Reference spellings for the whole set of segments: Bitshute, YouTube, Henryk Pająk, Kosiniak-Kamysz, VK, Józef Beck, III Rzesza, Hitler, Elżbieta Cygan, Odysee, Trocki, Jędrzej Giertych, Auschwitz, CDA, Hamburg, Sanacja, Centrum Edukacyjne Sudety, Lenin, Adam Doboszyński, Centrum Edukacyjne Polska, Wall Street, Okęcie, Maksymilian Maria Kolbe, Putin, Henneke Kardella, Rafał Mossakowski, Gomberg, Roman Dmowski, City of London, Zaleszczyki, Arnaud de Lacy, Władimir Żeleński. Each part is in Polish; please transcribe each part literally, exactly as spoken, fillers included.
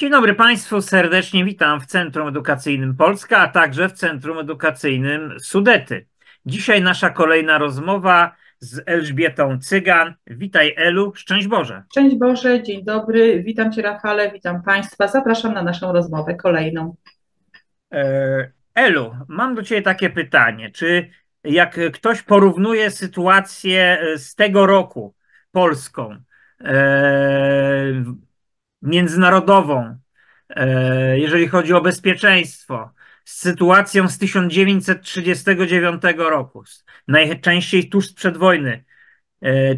Dzień dobry Państwu, serdecznie witam w Centrum Edukacyjnym Polska, a także w Centrum Edukacyjnym Sudety. Dzisiaj nasza kolejna rozmowa z Elżbietą Cygan. Witaj Elu, szczęść Boże. Szczęść Boże, dzień dobry, witam Cię Rafale, witam Państwa, zapraszam na naszą rozmowę kolejną. Elu, mam do Ciebie takie pytanie, czy jak ktoś porównuje sytuację z tego roku polską, e... międzynarodową, jeżeli chodzi o bezpieczeństwo, z sytuacją z tysiąc dziewięćset trzydziestego dziewiątego roku, najczęściej tuż sprzed wojny,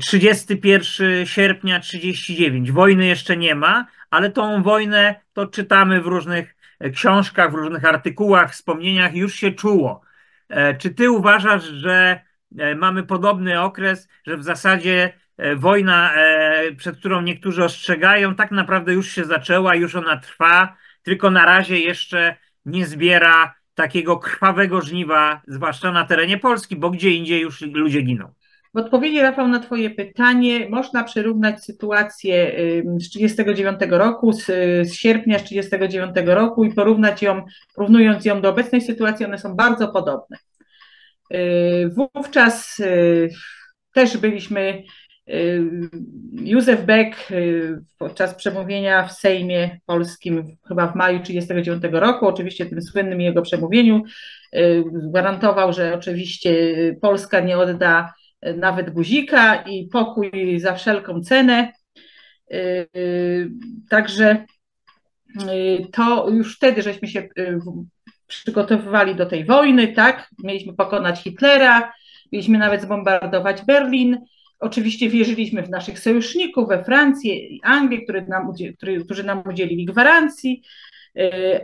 trzydziestego pierwszego sierpnia tysiąc dziewięćset trzydziestego dziewiątego, wojny jeszcze nie ma, ale tą wojnę to czytamy w różnych książkach, w różnych artykułach, wspomnieniach, już się czuło. Czy ty uważasz, że mamy podobny okres, że w zasadzie wojna, przed którą niektórzy ostrzegają, tak naprawdę już się zaczęła, już ona trwa, tylko na razie jeszcze nie zbiera takiego krwawego żniwa, zwłaszcza na terenie Polski, bo gdzie indziej już ludzie giną? W odpowiedzi, Rafał, na Twoje pytanie można przyrównać sytuację z tysiąc dziewięćset trzydziestego dziewiątego roku, z, z sierpnia tysiąc dziewięćset trzydziestego dziewiątego roku i porównując ją, porównując ją do obecnej sytuacji, one są bardzo podobne. Wówczas też byliśmy... Józef Beck podczas przemówienia w Sejmie Polskim chyba w maju tysiąc dziewięćset trzydziestego dziewiątego roku, oczywiście tym słynnym jego przemówieniu, gwarantował, że oczywiście Polska nie odda nawet guzika i pokój za wszelką cenę. Także to już wtedy żeśmy się przygotowywali do tej wojny, tak? Mieliśmy pokonać Hitlera, mieliśmy nawet zbombardować Berlin. Oczywiście wierzyliśmy w naszych sojuszników, we Francję i Anglię, które nam, który, którzy nam udzielili gwarancji,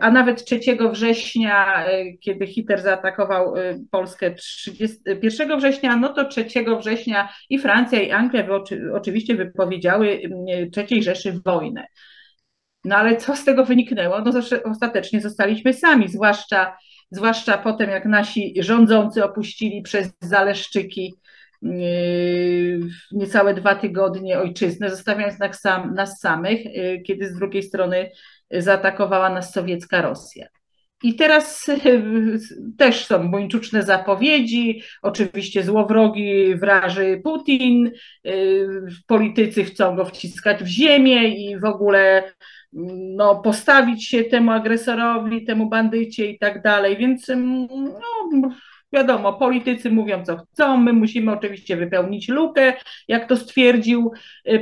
a nawet trzeciego września, kiedy Hitler zaatakował Polskę pierwszego września, no to trzeciego września i Francja i Anglia oczywiście wypowiedziały trzeciej Rzeszy wojnę. No ale co z tego wyniknęło? No ostatecznie zostaliśmy sami, zwłaszcza, zwłaszcza potem jak nasi rządzący opuścili przez Zaleszczyki niecałe dwa tygodnie ojczyznę, zostawiając nas, sam, nas samych, kiedy z drugiej strony zaatakowała nas sowiecka Rosja. I teraz też są buńczuczne zapowiedzi, oczywiście złowrogi wraży Putin, politycy chcą go wciskać w ziemię i w ogóle no, postawić się temu agresorowi, temu bandycie i tak dalej, więc no... Wiadomo, politycy mówią co chcą, my musimy oczywiście wypełnić lukę, jak to stwierdził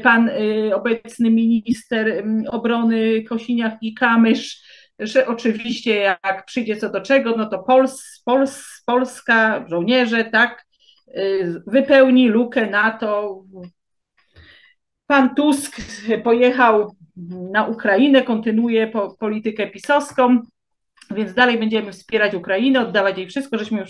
pan obecny minister obrony Kosiniak-Kamysz, że oczywiście jak przyjdzie co do czego, no to Pols, Pols, Polska, żołnierze, tak, wypełni lukę NATO. Pan Tusk pojechał na Ukrainę, kontynuuje po, politykę pisowską. Więc dalej będziemy wspierać Ukrainę, oddawać jej wszystko, żeśmy już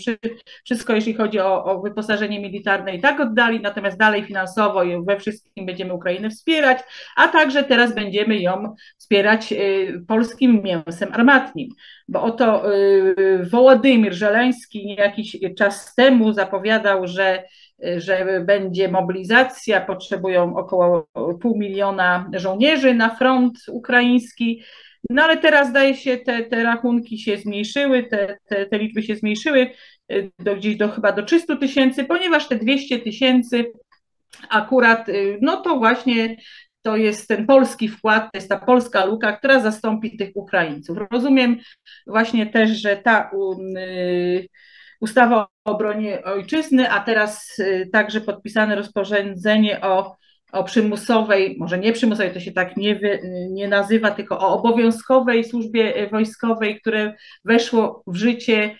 wszystko, jeśli chodzi o, o wyposażenie militarne i tak oddali, natomiast dalej finansowo i we wszystkim będziemy Ukrainę wspierać, a także teraz będziemy ją wspierać y, polskim mięsem armatnim, bo oto y, Władimir Żeleński jakiś czas temu zapowiadał, że że będzie mobilizacja, potrzebują około pół miliona żołnierzy na front ukraiński. No ale teraz zdaje się, te, te rachunki się zmniejszyły, te, te, te liczby się zmniejszyły do, gdzieś do chyba do trzystu tysięcy, ponieważ te dwieście tysięcy akurat, no to właśnie to jest ten polski wkład, to jest ta polska luka, która zastąpi tych Ukraińców. Rozumiem właśnie też, że ta yy, ustawa o obronie ojczyzny, a teraz yy, także podpisane rozporządzenie o o przymusowej, może nie przymusowej, to się tak nie, wy, nie nazywa, tylko o obowiązkowej służbie wojskowej, które weszło w życie,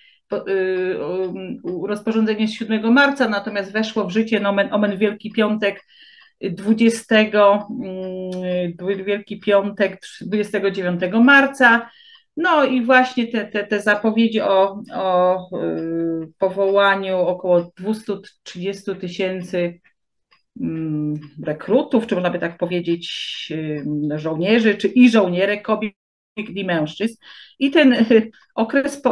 rozporządzenie z siódmego marca, natomiast weszło w życie nomen omen Wielki Piątek, dwudziestego, Wielki Piątek dwudziestego dziewiątego marca. No i właśnie te, te, te zapowiedzi o, o powołaniu około dwustu trzydziestu tysięcy rekrutów, czy można by tak powiedzieć żołnierzy, czy i żołnierek, kobiet i mężczyzn. I ten okres,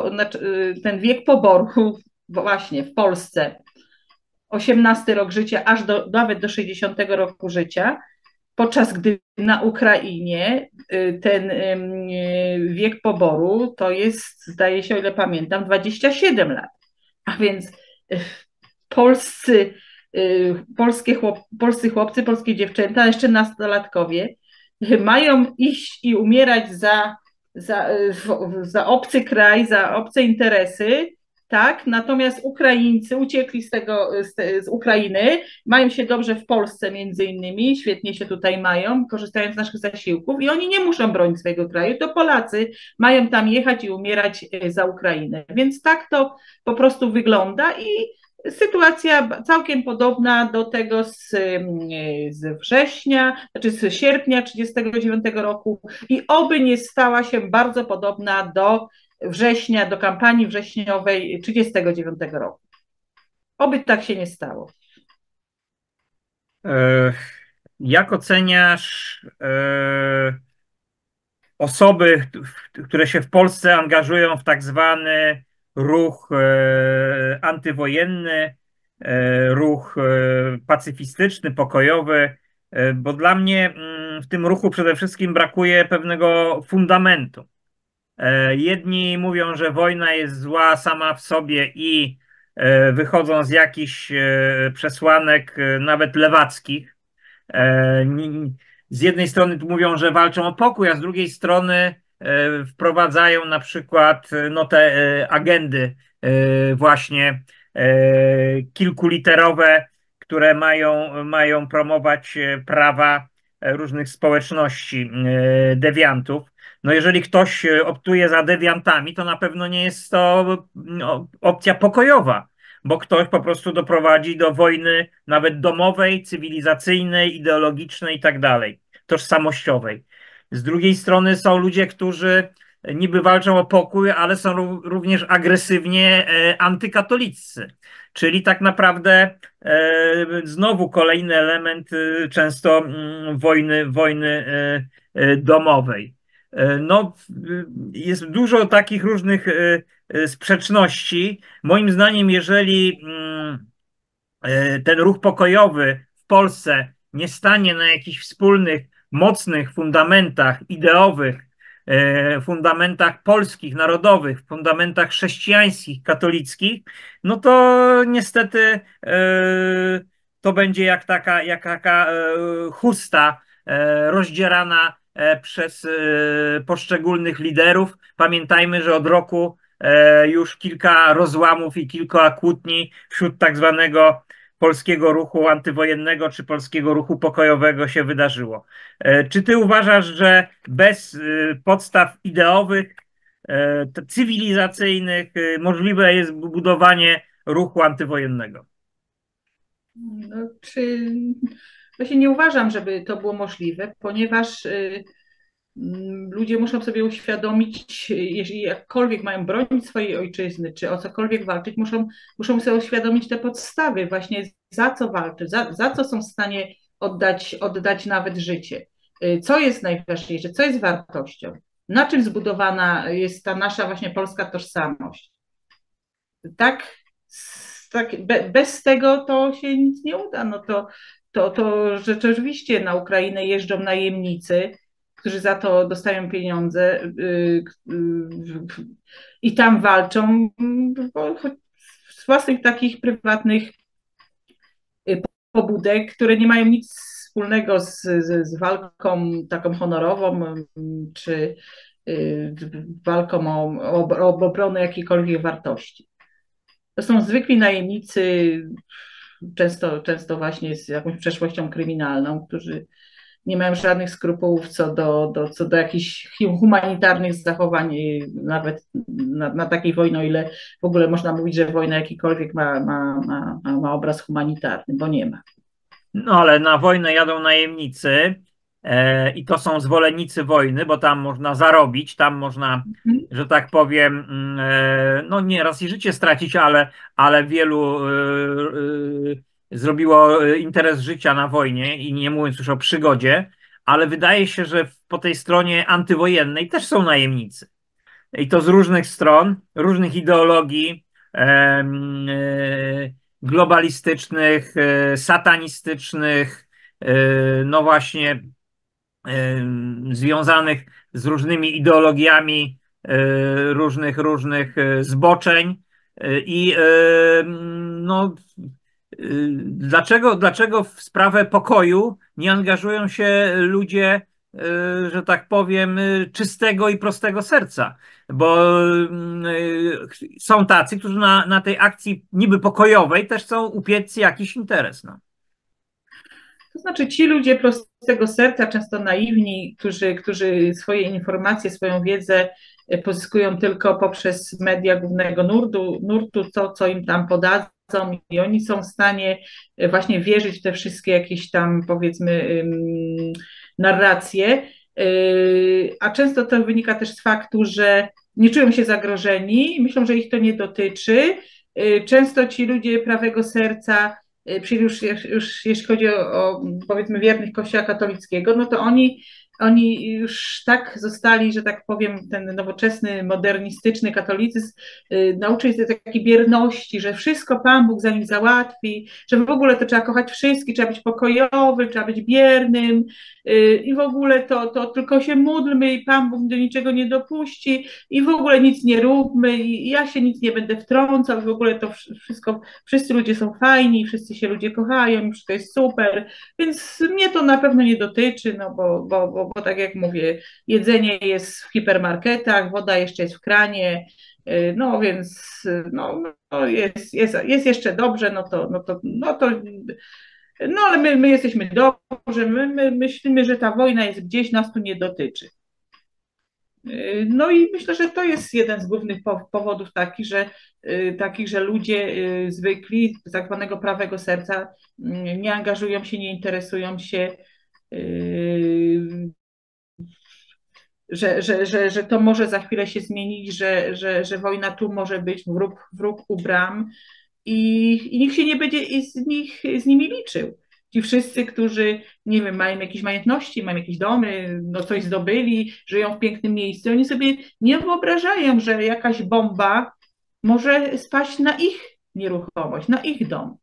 ten wiek poboru właśnie w Polsce, osiemnasty rok życia, aż do, nawet do sześćdziesiątego roku życia, podczas gdy na Ukrainie ten wiek poboru to jest, zdaje się, o ile pamiętam, dwadzieścia siedem lat. A więc polscy, polskie chłop, polscy chłopcy, polskie dziewczęta, jeszcze nastolatkowie mają iść i umierać za, za, za obcy kraj, za obce interesy, tak? Natomiast Ukraińcy uciekli z, tego, z, z Ukrainy, mają się dobrze w Polsce między innymi, świetnie się tutaj mają, korzystają z naszych zasiłków i oni nie muszą bronić swojego kraju, to Polacy mają tam jechać i umierać za Ukrainę. Więc tak to po prostu wygląda i sytuacja całkiem podobna do tego z, z września, znaczy z sierpnia tysiąc dziewięćset trzydziestego dziewiątego roku i oby nie stała się bardzo podobna do września, do kampanii wrześniowej tysiąc dziewięćset trzydziestego dziewiątego roku. Oby tak się nie stało. Jak oceniasz osoby, które się w Polsce angażują w tak zwany ruch antywojenny, ruch pacyfistyczny, pokojowy, bo dla mnie w tym ruchu przede wszystkim brakuje pewnego fundamentu. Jedni mówią, że wojna jest zła sama w sobie i wychodzą z jakichś przesłanek nawet lewackich. Z jednej strony mówią, że walczą o pokój, a z drugiej strony wprowadzają na przykład no, te agendy właśnie kilkuliterowe, które mają, mają promować prawa różnych społeczności dewiantów. No jeżeli ktoś optuje za dewiantami, to na pewno nie jest to opcja pokojowa, bo ktoś po prostu doprowadzi do wojny nawet domowej, cywilizacyjnej, ideologicznej i tak dalej, tożsamościowej. Z drugiej strony są ludzie, którzy niby walczą o pokój, ale są również agresywnie antykatolicy, czyli tak naprawdę znowu kolejny element często wojny, wojny domowej. No, jest dużo takich różnych sprzeczności. Moim zdaniem, jeżeli ten ruch pokojowy w Polsce nie stanie na jakichś wspólnych, mocnych fundamentach ideowych, fundamentach polskich, narodowych, fundamentach chrześcijańskich, katolickich, no to niestety to będzie jak taka, jak taka chusta rozdzierana przez poszczególnych liderów. Pamiętajmy, że od roku już kilka rozłamów i kilka kłótni wśród tak zwanego polskiego ruchu antywojennego czy polskiego ruchu pokojowego się wydarzyło. Czy ty uważasz, że bez podstaw ideowych, cywilizacyjnych możliwe jest budowanie ruchu antywojennego? No, czy... Właśnie nie uważam, żeby to było możliwe, ponieważ y, ludzie muszą sobie uświadomić, jeżeli jakkolwiek mają bronić swojej ojczyzny, czy o cokolwiek walczyć, muszą, muszą sobie uświadomić te podstawy, właśnie za co walczy, za, za co są w stanie oddać, oddać nawet życie, y, co jest najważniejsze, co jest wartością, na czym zbudowana jest ta nasza właśnie polska tożsamość. Tak, tak be, bez tego to się nic nie uda, no to To, to że rzeczywiście na Ukrainę jeżdżą najemnicy, którzy za to dostają pieniądze yy, yy, i tam walczą yy, z własnych takich prywatnych yy, pobudek, które nie mają nic wspólnego z, z, z walką taką honorową yy, czy yy, walką o, o, o obronę jakiejkolwiek wartości. To są zwykli najemnicy, Często, często właśnie z jakąś przeszłością kryminalną, którzy nie mają żadnych skrupułów co do, do, co do jakichś humanitarnych zachowań, nawet na, na takiej wojnie, o ile w ogóle można mówić, że wojna jakikolwiek ma, ma, ma, ma obraz humanitarny, bo nie ma. No ale na wojnę jadą najemnicy e, i to są zwolennicy wojny, bo tam można zarobić, tam można, mhm. że tak powiem, e, no nieraz i życie stracić, ale, ale wielu... E, e, zrobiło interes życia na wojnie i nie mówiąc już o przygodzie, ale wydaje się, że po tej stronie antywojennej też są najemnicy. I to z różnych stron, różnych ideologii globalistycznych, satanistycznych, no właśnie związanych z różnymi ideologiami różnych, różnych zboczeń. I no, dlaczego, dlaczego w sprawę pokoju nie angażują się ludzie, że tak powiem, czystego i prostego serca? Bo są tacy, którzy na, na tej akcji niby pokojowej też chcą upiec jakiś interes. No. To znaczy ci ludzie prostego serca, często naiwni, którzy, którzy swoje informacje, swoją wiedzę pozyskują tylko poprzez media głównego nurtu, nurtu to, co im tam podadzą, i oni są w stanie właśnie wierzyć w te wszystkie jakieś tam, powiedzmy, narracje, a często to wynika też z faktu, że nie czują się zagrożeni, myślą, że ich to nie dotyczy. Często ci ludzie prawego serca, już, już jeśli chodzi o, o powiedzmy wiernych Kościoła katolickiego, no to oni Oni już tak zostali, że tak powiem, ten nowoczesny, modernistyczny katolicyzm y, nauczył się takiej bierności, że wszystko Pan Bóg za nim załatwi, że w ogóle to trzeba kochać wszystkich, trzeba być pokojowym, trzeba być biernym y, i w ogóle to, to tylko się módlmy i Pan Bóg do niczego nie dopuści i w ogóle nic nie róbmy i, i ja się nic nie będę wtrącał i w ogóle to wszystko, wszyscy ludzie są fajni, wszyscy się ludzie kochają, już to jest super, więc mnie to na pewno nie dotyczy, no bo, bo, bo Bo tak jak mówię, jedzenie jest w hipermarketach, woda jeszcze jest w kranie, no więc no, no jest, jest, jest jeszcze dobrze, no to, no to, no to no ale my, my jesteśmy dobrzy, my, my myślimy, że ta wojna jest gdzieś, nas tu nie dotyczy. No i myślę, że to jest jeden z głównych powodów taki, że, takich, że ludzie zwykli z tak zwanego prawego serca nie angażują się, nie interesują się, Yy, że, że, że, że to może za chwilę się zmienić, że, że, że wojna tu może być, wróg, wróg u bram i, i nikt się nie będzie z, nich, z nimi liczył. Ci wszyscy, którzy, nie wiem, mają jakieś majątności, mają jakieś domy, no coś zdobyli, żyją w pięknym miejscu, oni sobie nie wyobrażają, że jakaś bomba może spaść na ich nieruchomość, na ich dom.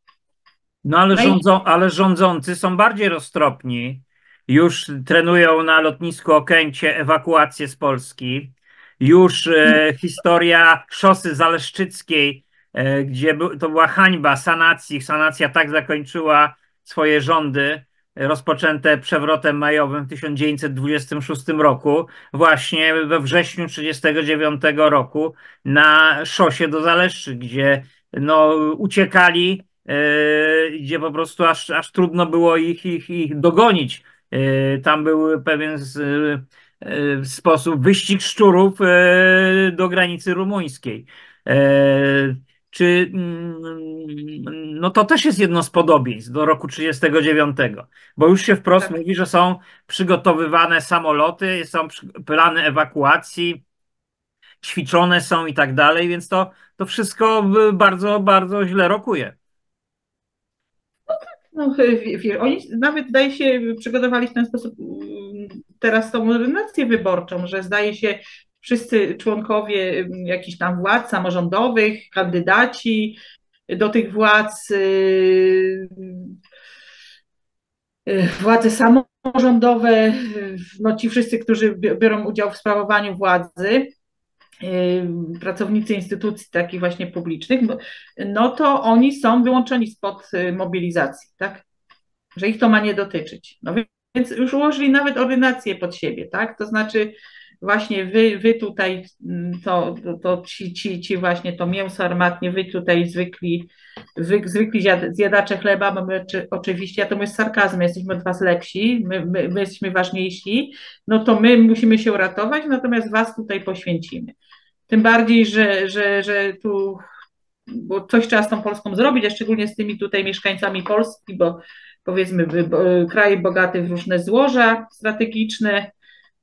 No ale, rządzą, ale rządzący są bardziej roztropni. Już trenują na lotnisku Okęcie ewakuację z Polski. Już e, historia szosy zaleszczyckiej, e, gdzie by, to była hańba sanacji. Sanacja tak zakończyła swoje rządy rozpoczęte przewrotem majowym w tysiąc dziewięćset dwudziestym szóstym roku. Właśnie we wrześniu tysiąc dziewięćset trzydziestego dziewiątego roku na szosie do Zaleszczy, gdzie no, uciekali, e, gdzie po prostu aż, aż trudno było ich, ich, ich dogonić. Tam był pewien sposób wyścig szczurów do granicy rumuńskiej. Czy, no to też jest jedno z podobieństw do roku tysiąc dziewięćset trzydziestego dziewiątego, bo już się wprost tak mówi, że są przygotowywane samoloty, są plany ewakuacji, ćwiczone są i tak dalej, więc to, to wszystko bardzo, bardzo źle rokuje. No, oni nawet, zdaje się, przygotowali w ten sposób teraz tą ordynację wyborczą, że zdaje się wszyscy członkowie jakichś tam władz samorządowych, kandydaci do tych władz, władze samorządowe, no ci wszyscy, którzy biorą udział w sprawowaniu władzy, pracownicy instytucji takich właśnie publicznych, no to oni są wyłączeni spod mobilizacji, tak? Że ich to ma nie dotyczyć. No więc już ułożyli nawet ordynację pod siebie, tak? To znaczy właśnie wy, wy tutaj, to, to, to ci, ci, ci właśnie to mięso armatnie, wy tutaj zwykli, wy, zwykli zjadacze chleba, bo my czy, oczywiście, ja to mówię z sarkazmem, jesteśmy od was lepsi, my, my, my jesteśmy ważniejsi, no to my musimy się uratować, natomiast was tutaj poświęcimy. Tym bardziej, że, że, że tu bo coś trzeba z tą Polską zrobić, a szczególnie z tymi tutaj mieszkańcami Polski, bo powiedzmy bo, kraj bogaty w różne złoża strategiczne,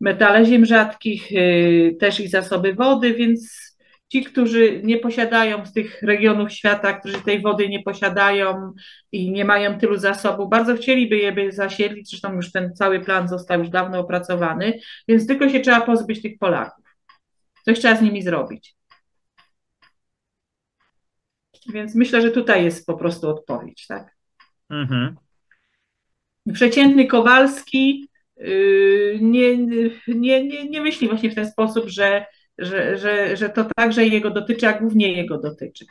metale ziem rzadkich, yy, też i zasoby wody, więc ci, którzy nie posiadają z tych regionów świata, którzy tej wody nie posiadają i nie mają tylu zasobów, bardzo chcieliby je by zasiedlić, zresztą już ten cały plan został już dawno opracowany, więc tylko się trzeba pozbyć tych Polaków. Coś trzeba z nimi zrobić. Więc myślę, że tutaj jest po prostu odpowiedź, tak? Mhm. Przeciętny Kowalski nie, nie, nie, nie myśli właśnie w ten sposób, że, że, że, że to także jego dotyczy, a głównie jego dotyczy.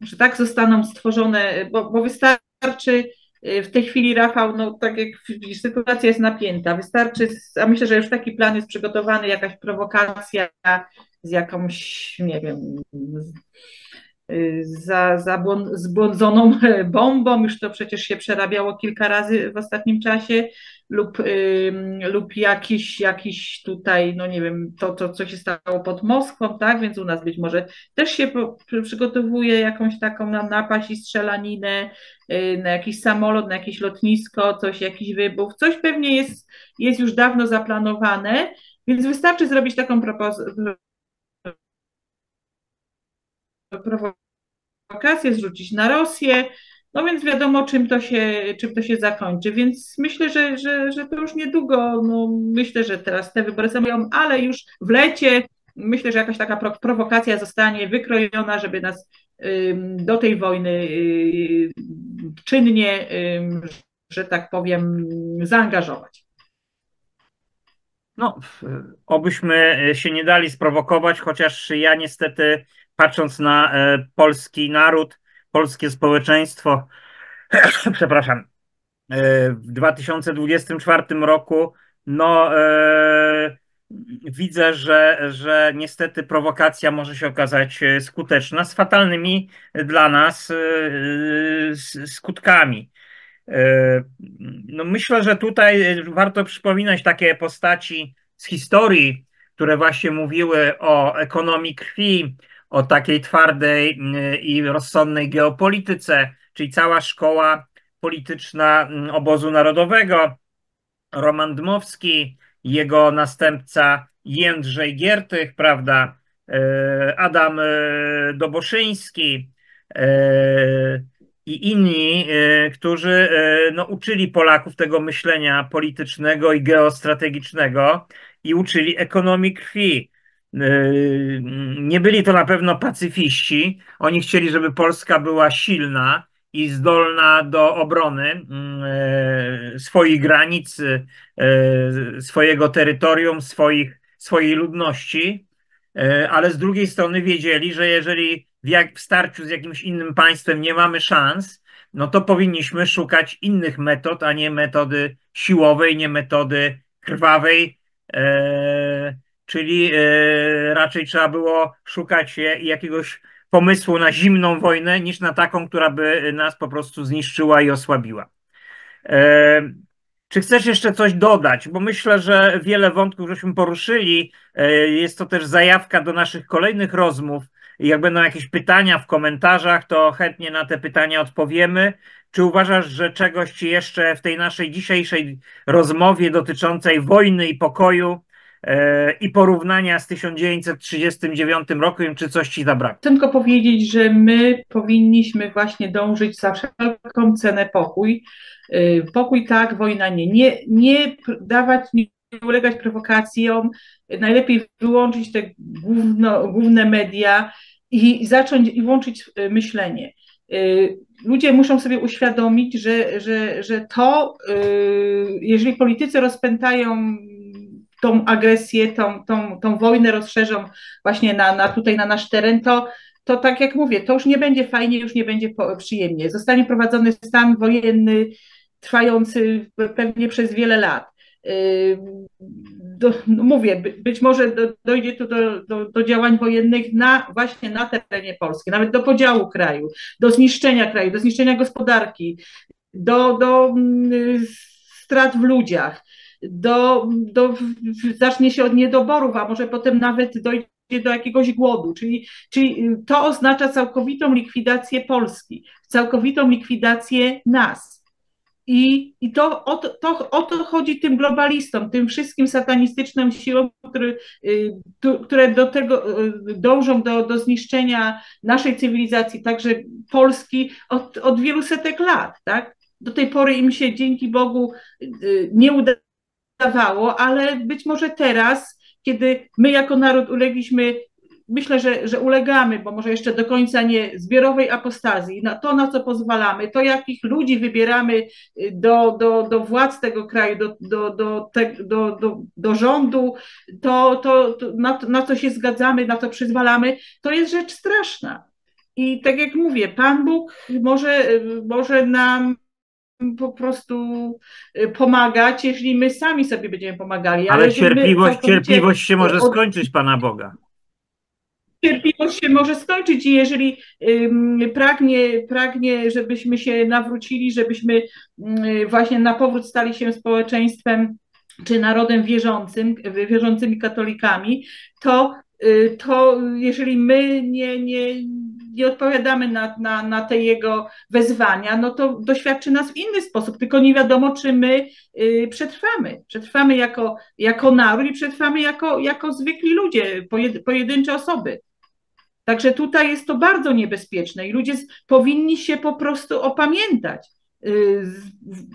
Że tak zostaną stworzone, bo, bo wystarczy w tej chwili, Rafał, no tak jak sytuacja jest napięta, wystarczy, a myślę, że już taki plan jest przygotowany, jakaś prowokacja z jakąś, nie wiem, z, za, za błąd, zbłądzoną bombą, już to przecież się przerabiało kilka razy w ostatnim czasie, lub, ym, lub jakiś, jakiś tutaj, no nie wiem, to, to co się stało pod Moskwą, tak, więc u nas być może też się po, przygotowuje jakąś taką napaść i strzelaninę yy, na jakiś samolot, na jakieś lotnisko, coś, jakiś wybuch, coś pewnie jest, jest już dawno zaplanowane, więc wystarczy zrobić taką propozycję, prowokację, zrzucić na Rosję, no więc wiadomo, czym to się, czym to się zakończy, więc myślę, że, że, że to już niedługo, no myślę, że teraz te wybory są, ale już w lecie myślę, że jakaś taka prowokacja zostanie wykrojona, żeby nas y, do tej wojny y, czynnie, y, że tak powiem, zaangażować. No, obyśmy się nie dali sprowokować, chociaż ja niestety, patrząc na polski naród, polskie społeczeństwo, przepraszam, w dwa tysiące dwudziestym czwartym roku, no e, widzę, że, że niestety prowokacja może się okazać skuteczna z fatalnymi dla nas e, skutkami. E, no myślę, że tutaj warto przypominać takie postaci z historii, które właśnie mówiły o ekonomii krwi, o takiej twardej i rozsądnej geopolityce, czyli cała szkoła polityczna obozu narodowego, Roman Dmowski, jego następca Jędrzej Giertych, prawda, Adam Doboszyński i inni, którzy no, uczyli Polaków tego myślenia politycznego i geostrategicznego i uczyli ekonomii krwi. Nie byli to na pewno pacyfiści. Oni chcieli, żeby Polska była silna i zdolna do obrony swoich granic, swojego terytorium, swoich, swojej ludności, ale z drugiej strony wiedzieli, że jeżeli w starciu z jakimś innym państwem nie mamy szans, no to powinniśmy szukać innych metod, a nie metody siłowej, nie metody krwawej, czyli y, raczej trzeba było szukać jakiegoś pomysłu na zimną wojnę niż na taką, która by nas po prostu zniszczyła i osłabiła. Y, czy chcesz jeszcze coś dodać? Bo myślę, że wiele wątków żeśmy poruszyli. Y, jest to też zajawka do naszych kolejnych rozmów. Jak będą jakieś pytania w komentarzach, to chętnie na te pytania odpowiemy. Czy uważasz, że czegoś ci jeszcze w tej naszej dzisiejszej rozmowie dotyczącej wojny i pokoju i porównania z tysiąc dziewięćset trzydziestym dziewiątym rokiem, czy coś ci zabrakło? Chcę tylko powiedzieć, że my powinniśmy właśnie dążyć za wszelką cenę pokój. Pokój tak, wojna nie. Nie, nie dawać, nie ulegać prowokacjom, najlepiej wyłączyć te główno, główne media i zacząć i włączyć myślenie. Ludzie muszą sobie uświadomić, że, że, że to, jeżeli politycy rozpętają tą agresję, tą, tą, tą wojnę rozszerzą właśnie na, na tutaj na nasz teren, to, to tak jak mówię, to już nie będzie fajnie, już nie będzie po, przyjemnie. Zostanie prowadzony stan wojenny trwający pewnie przez wiele lat. Yy, do, no mówię, by, być może do, dojdzie tu do, do, do działań wojennych na, właśnie na terenie Polski, nawet do podziału kraju, do zniszczenia kraju, do zniszczenia gospodarki, do, do yy, strat w ludziach. Do, do, zacznie się od niedoborów, a może potem nawet dojdzie do jakiegoś głodu, czyli, czyli to oznacza całkowitą likwidację Polski, całkowitą likwidację nas. I, i to, o, to, o to chodzi tym globalistom, tym wszystkim satanistycznym siłom, który, tu, które do tego dążą do, do zniszczenia naszej cywilizacji, także Polski od, od wielu setek lat. Tak? Do tej pory im się dzięki Bogu nie udało. dawało, ale być może teraz, kiedy my jako naród ulegliśmy myślę, że, że ulegamy, bo może jeszcze do końca nie, zbiorowej apostazji, na to, na co pozwalamy, to jakich ludzi wybieramy do, do, do władz tego kraju, do, do, do, te, do, do, do rządu, to, to, to na, na co się zgadzamy, na co przyzwalamy, to jest rzecz straszna. I tak jak mówię, Pan Bóg może, może nam po prostu pomaga, jeśli my sami sobie będziemy pomagali. Ale, ale cierpliwość, cierpliwość się może skończyć Pana Boga. Cierpliwość się może skończyć i jeżeli um, pragnie, pragnie, żebyśmy się nawrócili, żebyśmy um, właśnie na powrót stali się społeczeństwem czy narodem wierzącym, wierzącymi katolikami, to, to jeżeli my nie, nie, nie odpowiadamy na, na, na te jego wezwania, no to doświadczy nas w inny sposób, tylko nie wiadomo, czy my y, przetrwamy. Przetrwamy jako, jako naród i przetrwamy jako, jako zwykli ludzie, pojedyncze osoby. Także tutaj jest to bardzo niebezpieczne i ludzie z, powinni się po prostu opamiętać. Y,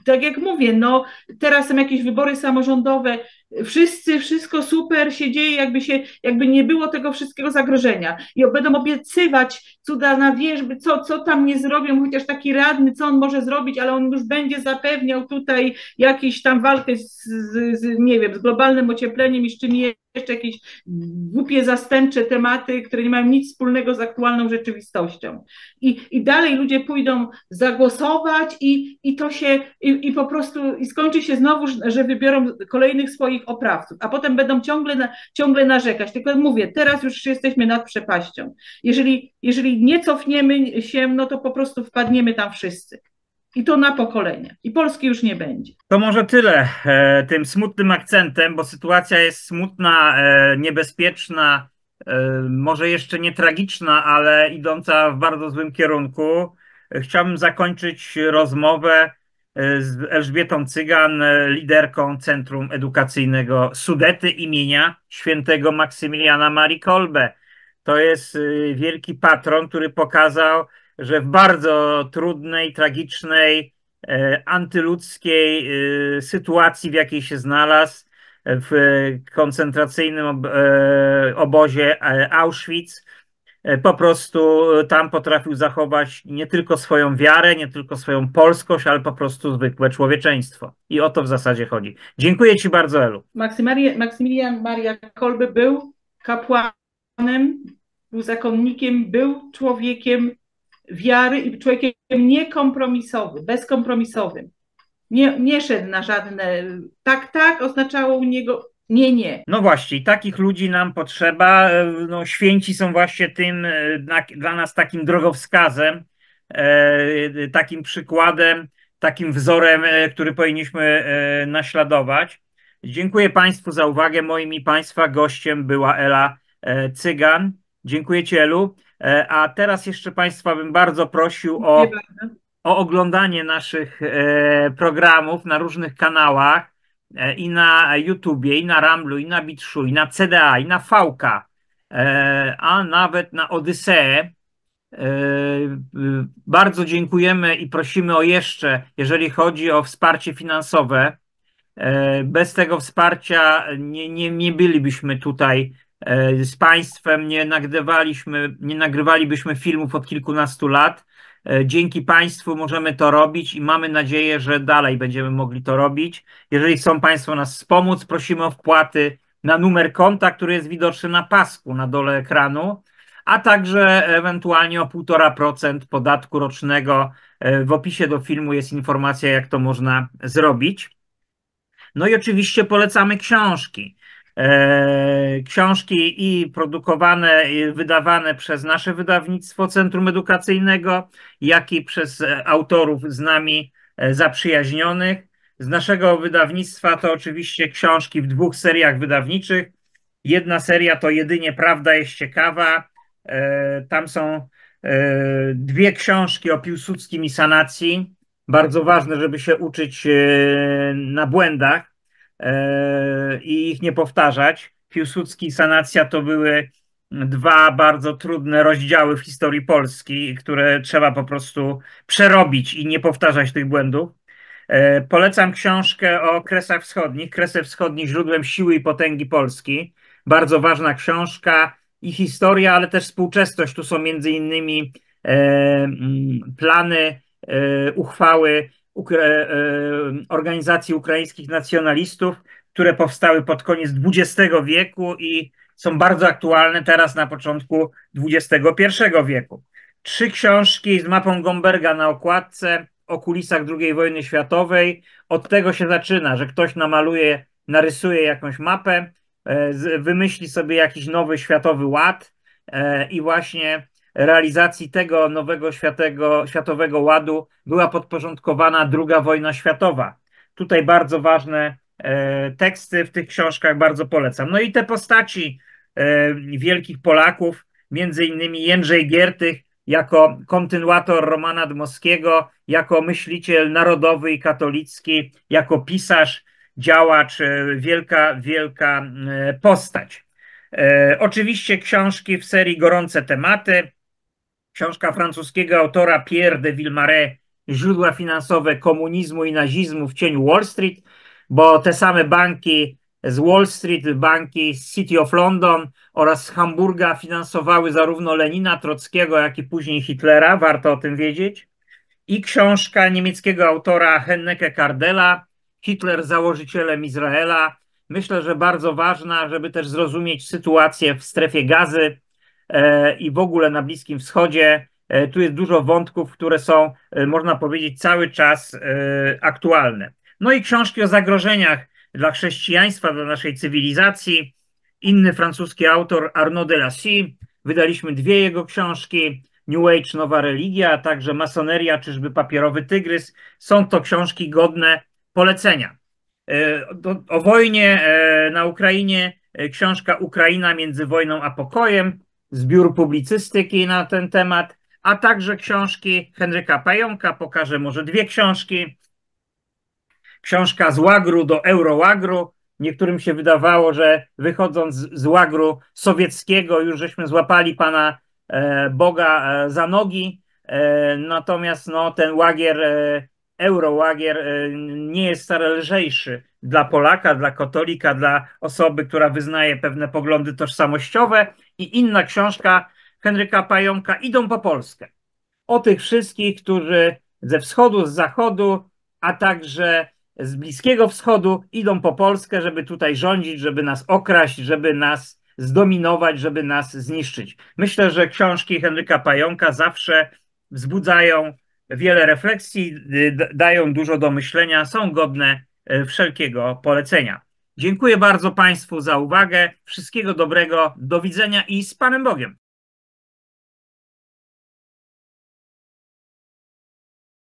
tak jak mówię, no teraz są jakieś wybory samorządowe, wszyscy, wszystko super się dzieje, jakby się, jakby nie było tego wszystkiego zagrożenia i będą obiecywać cuda na wierzby, co, co tam nie zrobią, chociaż taki radny, co on może zrobić, ale on już będzie zapewniał tutaj jakąś tam walkę z, z, z, nie wiem, z globalnym ociepleniem i z czym jeszcze jakieś głupie zastępcze tematy, które nie mają nic wspólnego z aktualną rzeczywistością. I, i dalej ludzie pójdą zagłosować i, i to się, i, i po prostu, i skończy się znowu, że wybiorą kolejnych swoich oprawców, a potem będą ciągle, na, ciągle narzekać. Tylko mówię, teraz już jesteśmy nad przepaścią. Jeżeli, jeżeli nie cofniemy się, no to po prostu wpadniemy tam wszyscy. I to na pokolenia. I Polski już nie będzie. To może tyle e, tym smutnym akcentem, bo sytuacja jest smutna, e, niebezpieczna, e, może jeszcze nie tragiczna, ale idąca w bardzo złym kierunku. Chciałbym zakończyć rozmowę z Elżbietą Cygan, liderką Centrum Edukacyjnego Sudety imienia świętego Maksymiliana Marii Kolbe. To jest wielki patron, który pokazał, że w bardzo trudnej, tragicznej, antyludzkiej sytuacji, w jakiej się znalazł, w koncentracyjnym obozie Auschwitz, po prostu tam potrafił zachować nie tylko swoją wiarę, nie tylko swoją polskość, ale po prostu zwykłe człowieczeństwo. I o to w zasadzie chodzi. Dziękuję Ci bardzo, Elu. Maksymilian Maria Kolbe był kapłanem, był zakonnikiem, był człowiekiem wiary i człowiekiem niekompromisowym, bezkompromisowym. Nie, nie szedł na żadne tak, tak, oznaczało u niego nie, nie. No właśnie, takich ludzi nam potrzeba. No, święci są właśnie tym dla, dla nas takim drogowskazem, e, takim przykładem, takim wzorem, e, który powinniśmy e, naśladować. Dziękuję Państwu za uwagę. Moim i Państwa gościem była Ela e, Cygan. Dziękuję Ci, Elu. E, a teraz jeszcze Państwa bym bardzo prosił o, o oglądanie naszych e, programów na różnych kanałach. I na YouTubie, i na Ramblu, i na Bitshu, i na C D A, i na V K, a nawet na Odyseę. Bardzo dziękujemy i prosimy o jeszcze, jeżeli chodzi o wsparcie finansowe. Bez tego wsparcia nie, nie, nie bylibyśmy tutaj z Państwem, nie nagrywaliśmy, nie nagrywalibyśmy filmów od kilkunastu lat. Dzięki Państwu możemy to robić i mamy nadzieję, że dalej będziemy mogli to robić. Jeżeli chcą Państwo nas wspomóc, prosimy o wpłaty na numer konta, który jest widoczny na pasku na dole ekranu, a także ewentualnie o półtora procent podatku rocznego. W opisie do filmu jest informacja, jak to można zrobić. No i oczywiście polecamy książki. Książki i produkowane, i wydawane przez nasze wydawnictwo Centrum Edukacyjnego, jak i przez autorów z nami zaprzyjaźnionych. Z naszego wydawnictwa to oczywiście książki w dwóch seriach wydawniczych. Jedna seria to jedynie Prawda jest ciekawa. Tam są dwie książki o Piłsudskim i sanacji. Bardzo ważne, żeby się uczyć na błędach i ich nie powtarzać. Piłsudski i sanacja to były dwa bardzo trudne rozdziały w historii Polski, które trzeba po prostu przerobić i nie powtarzać tych błędów. Polecam książkę o Kresach Wschodnich. Kresy Wschodnie źródłem siły i potęgi Polski. Bardzo ważna książka, i historia, ale też współczesność. Tu są między innymi plany, uchwały organizacji ukraińskich nacjonalistów, które powstały pod koniec dwudziestego wieku i są bardzo aktualne teraz na początku dwudziestego pierwszego wieku. Trzy książki z mapą Gomberga na okładce o kulisach drugiej wojny światowej. Od tego się zaczyna, że ktoś namaluje, narysuje jakąś mapę, wymyśli sobie jakiś nowy światowy ład i właśnie realizacji tego nowego światego, światowego ładu była podporządkowana druga wojna światowa. Tutaj bardzo ważne teksty w tych książkach, bardzo polecam. No i te postaci wielkich Polaków, między innymi Jędrzej Giertych jako kontynuator Romana Dmowskiego, jako myśliciel narodowy i katolicki, jako pisarz, działacz, wielka, wielka postać. Oczywiście książki w serii Gorące tematy, książka francuskiego autora Pierre de Villemarais, Źródła finansowe komunizmu i nazizmu w cieniu Wall Street, bo te same banki z Wall Street, banki z City of London oraz z Hamburga finansowały zarówno Lenina, Trockiego, jak i później Hitlera, warto o tym wiedzieć. I książka niemieckiego autora Henneke Kardella, Hitler założycielem Izraela. Myślę, że bardzo ważna, żeby też zrozumieć sytuację w strefie gazy i w ogóle na Bliskim Wschodzie. Tu jest dużo wątków, które są, można powiedzieć, cały czas aktualne. No i książki o zagrożeniach dla chrześcijaństwa, dla naszej cywilizacji. Inny francuski autor Arnaud de Lacy. Wydaliśmy dwie jego książki, New Age, Nowa Religia, a także Masoneria, czyżby papierowy tygrys. Są to książki godne polecenia. O wojnie na Ukrainie książka Ukraina między wojną a pokojem, zbiór publicystyki na ten temat, a także książki Henryka Pająka, pokażę może dwie książki. Książka z łagru do eurołagru. Niektórym się wydawało, że wychodząc z łagru sowieckiego już żeśmy złapali Pana Boga za nogi, natomiast no, ten łagier, eurołagier nie jest wcale lżejszy dla Polaka, dla katolika, dla osoby, która wyznaje pewne poglądy tożsamościowe. I inna książka Henryka Pająka, Idą po Polskę. O tych wszystkich, którzy ze wschodu, z zachodu, a także z Bliskiego Wschodu idą po Polskę, żeby tutaj rządzić, żeby nas okraść, żeby nas zdominować, żeby nas zniszczyć. Myślę, że książki Henryka Pająka zawsze wzbudzają wiele refleksji, dają dużo do myślenia, są godne wszelkiego polecenia. Dziękuję bardzo Państwu za uwagę, wszystkiego dobrego, do widzenia i z Panem Bogiem.